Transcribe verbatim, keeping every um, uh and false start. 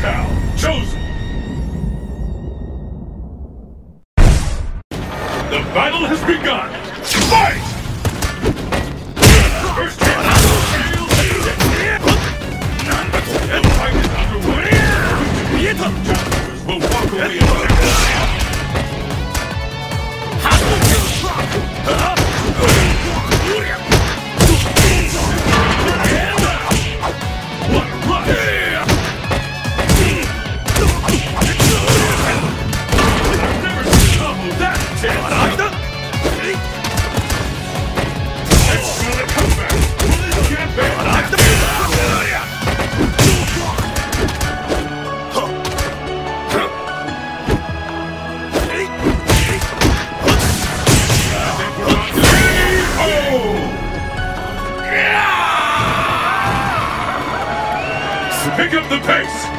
Locale chosen. The battle has begun. Fight! First hit. None but the empire is underway. Challengers will walk away. What a run! Pick up the pace!